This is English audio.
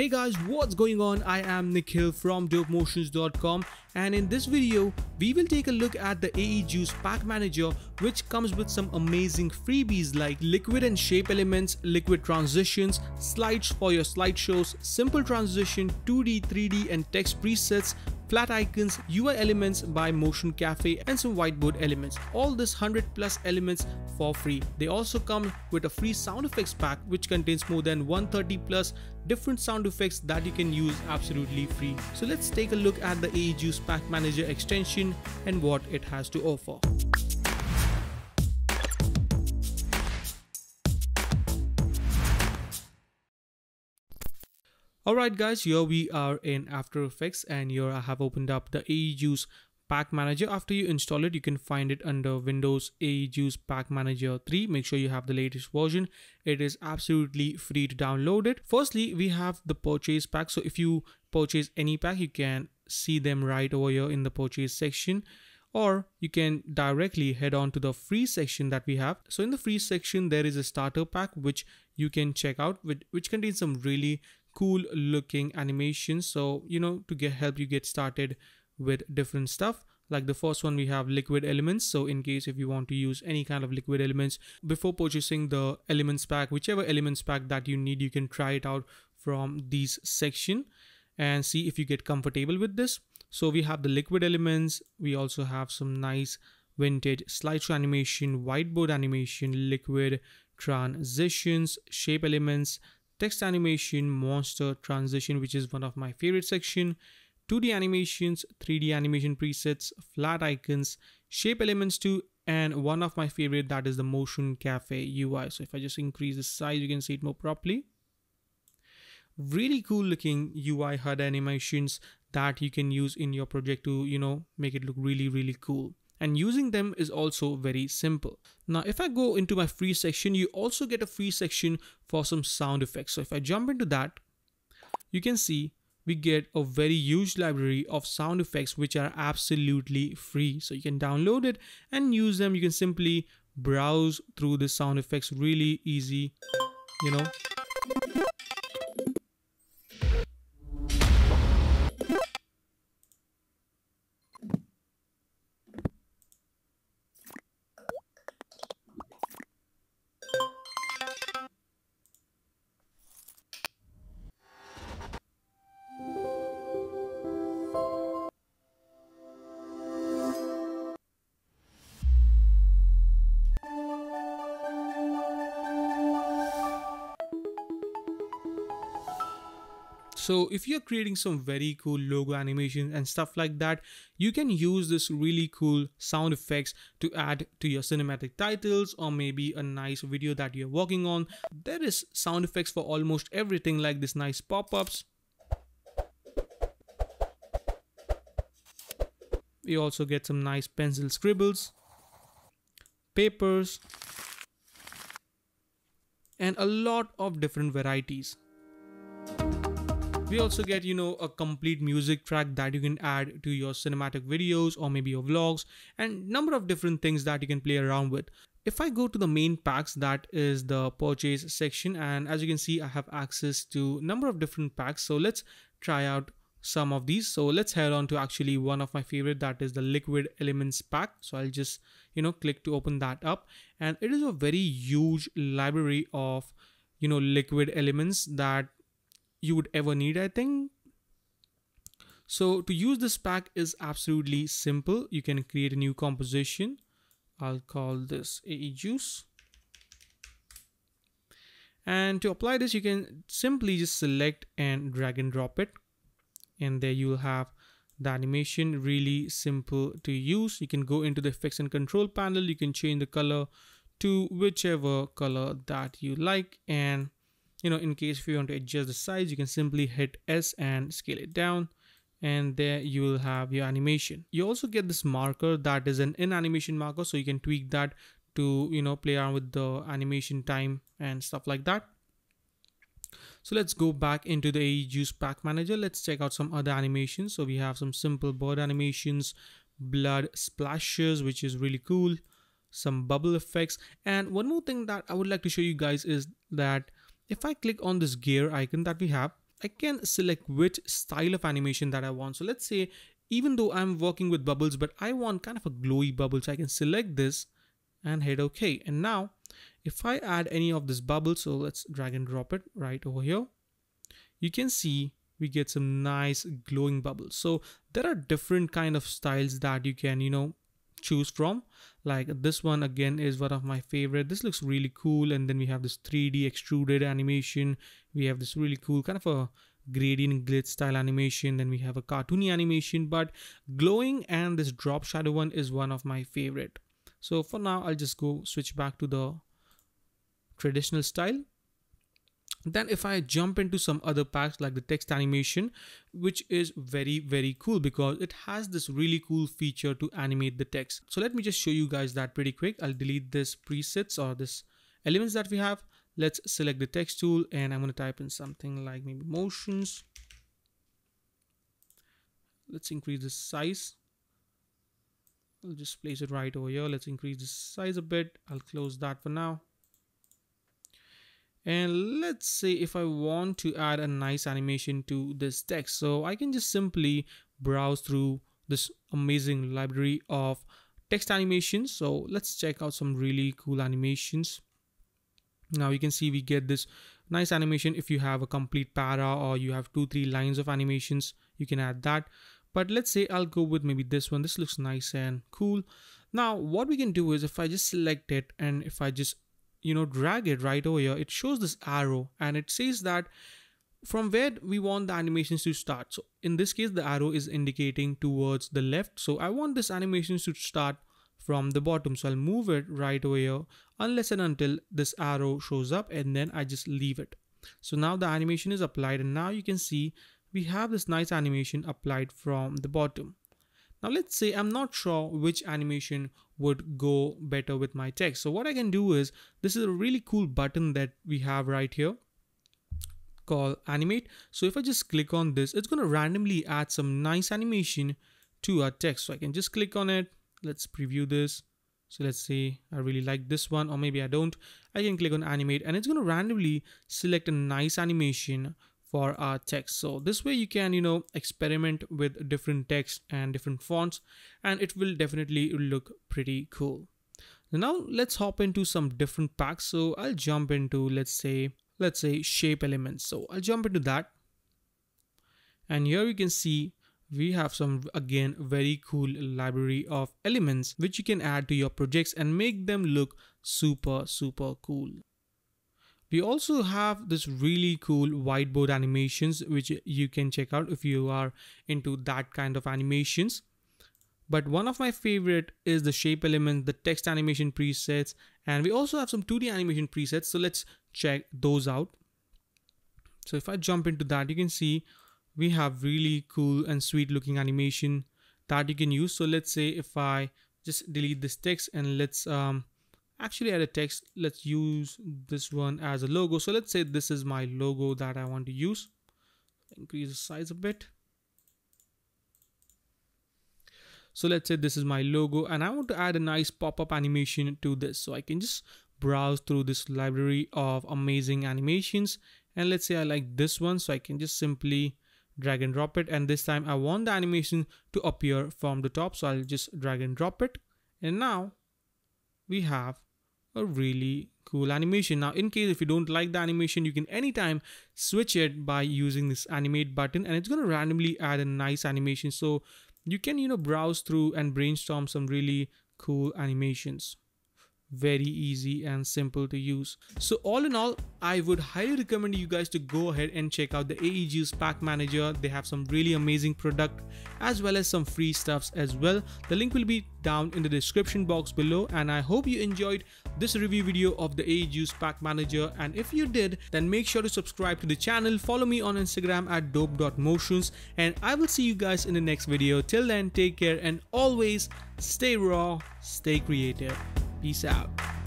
Hey guys, what's going on? I am Nikhil from Dopemotions.com, and in this video we will take a look at the AEJuice Pack Manager, which comes with some amazing freebies like liquid and shape elements, liquid transitions, slides for your slideshows, simple transition, 2D, 3D and text presets, flat icons, UI elements by Motion Cafe and some whiteboard elements. All this 100+ elements for free. They also come with a free sound effects pack which contains more than 130+ different sound effects that you can use absolutely free. So let's take a look at the AEJuice Pack Manager extension and what it has to offer. Alright guys, here we are in After Effects, and here I have opened up the AEJuice Pack Manager. After you install it, you can find it under Windows AEJuice Pack Manager 3. Make sure you have the latest version. It is absolutely free to download it. Firstly, we have the purchase pack. So if you purchase any pack, you can see them right over here in the purchase section, or you can directly head on to the free section that we have. So in the free section, there is a starter pack which you can check out, which contains some really cool looking animations, so you know, to help you get started with different stuff. Like the first one, we have liquid elements. So in case if you want to use any kind of liquid elements before purchasing the elements pack, whichever elements pack that you need, you can try it out from these section and see if you get comfortable with this. So we have the liquid elements. We also have some nice vintage slideshow animation, whiteboard animation, liquid transitions, shape elements, text animation, monster transition, which is one of my favorite section, 2D animations, 3D animation presets, flat icons, shape elements too, and one of my favorite, that is the Motion Cafe UI. So if I just increase the size, you can see it more properly. Really cool looking UI HUD animations that you can use in your project to, you know, make it look really, really cool. And using them is also very simple. Now, if I go into my free section, you also get a free section for some sound effects. So if I jump into that, you can see we get a very huge library of sound effects, which are absolutely free. So you can download it and use them. You can simply browse through the sound effects, really easy, you know. So if you're creating some very cool logo animations and stuff like that, you can use this really cool sound effects to add to your cinematic titles or maybe a nice video that you're working on. There is sound effects for almost everything, like this nice pop-ups. We also get some nice pencil scribbles, papers, and a lot of different varieties. We also get, you know, a complete music track that you can add to your cinematic videos or maybe your vlogs, and number of different things that you can play around with. If I go to the main packs, that is the purchase section, and as you can see, I have access to number of different packs. So let's try out some of these. So let's head on to actually one of my favorite, that is the liquid elements pack. So I'll just, you know, click to open that up, and it is a very huge library of, you know, liquid elements that you would ever need, I think. So to use this pack is absolutely simple. You can create a new composition. I'll call this AEJuice. And to apply this, you can simply just select and drag and drop it. And there you will have the animation, really simple to use. You can go into the effects and control panel. You can change the color to whichever color that you like, and you know, in case if you want to adjust the size, you can simply hit S and scale it down, and there you will have your animation. You also get this marker, that is an in-animation marker, so you can tweak that to, you know, play around with the animation time and stuff like that. So let's go back into the AEJuice Pack Manager. Let's check out some other animations. So we have some simple bird animations, blood splashes, which is really cool, some bubble effects. And one more thing that I would like to show you guys is that if I click on this gear icon that we have, I can select which style of animation that I want. So let's say, even though I'm working with bubbles, but I want kind of a glowy bubble. So I can select this and hit OK. And now if I add any of this bubble, so let's drag and drop it right over here. You can see we get some nice glowing bubbles. So there are different kind of styles that you can, choose from. Like this one again is one of my favorite. This looks really cool. And then we have this 3D extruded animation. We have this really cool kind of a gradient glitch style animation. Then we have a cartoony animation, but glowing and this drop shadow one is one of my favorite. So for now, I'll just go switch back to the traditional style. Then if I jump into some other packs like the text animation, which is very, very cool because it has this really cool feature to animate the text. So let me just show you guys that pretty quick. I'll delete this presets or this elements that we have. Let's select the text tool and I'm going to type in something like maybe motions. Let's increase the size. I'll just place it right over here. Let's increase the size a bit. I'll close that for now. And let's say if I want to add a nice animation to this text, so I can just simply browse through this amazing library of text animations. So let's check out some really cool animations. Now you can see we get this nice animation. If you have a complete para or you have 2-3 lines of animations, you can add that. But let's say I'll go with maybe this one. This looks nice and cool. Now what we can do is if I just select it and if I just drag it right over here, it shows this arrow and it says that from where we want the animations to start. So in this case, the arrow is indicating towards the left. So I want this animation to start from the bottom. So I'll move it right over here unless and until this arrow shows up, and then I just leave it. So now the animation is applied, and now you can see we have this nice animation applied from the bottom. Now let's say I'm not sure which animation would go better with my text. So what I can do is, this is a really cool button that we have right here called animate. So if I just click on this, it's going to randomly add some nice animation to our text. So I can just click on it. Let's preview this. So let's say I really like this one, or maybe I don't. I can click on animate and it's going to randomly select a nice animation for our text. So this way you can, experiment with different text and different fonts, and it will definitely look pretty cool. Now let's hop into some different packs. So I'll jump into, let's say shape elements. So I'll jump into that. And here you can see we have some, again, very cool library of elements, which you can add to your projects and make them look super, super cool. We also have this really cool whiteboard animations, which you can check out if you are into that kind of animations. But one of my favorite is the shape element, the text animation presets, and we also have some 2D animation presets. So let's check those out. So if I jump into that, you can see we have really cool and sweet looking animation that you can use. So let's say if I just delete this text and let's actually add a text. Let's use this one as a logo. So let's say this is my logo that I want to use. Increase the size a bit. So let's say this is my logo and I want to add a nice pop-up animation to this. So I can just browse through this library of amazing animations. And let's say I like this one. So I can just simply drag and drop it. And this time I want the animation to appear from the top. So I'll just drag and drop it. And now we have a really cool animation. Now, in case if you don't like the animation, you can anytime switch it by using this animate button, and it's going to randomly add a nice animation. So you can, browse through and brainstorm some really cool animations. Very easy and simple to use. So all in all, I would highly recommend you guys to go ahead and check out the AEJuice Pack Manager. They have some really amazing product as well as some free stuffs as well. The link will be down in the description box below, and I hope you enjoyed this review video of the AEJuice Pack Manager. And if you did, then make sure to subscribe to the channel. Follow me on Instagram at dope.motions, and I will see you guys in the next video. Till then, take care and always stay raw, stay creative. Peace out.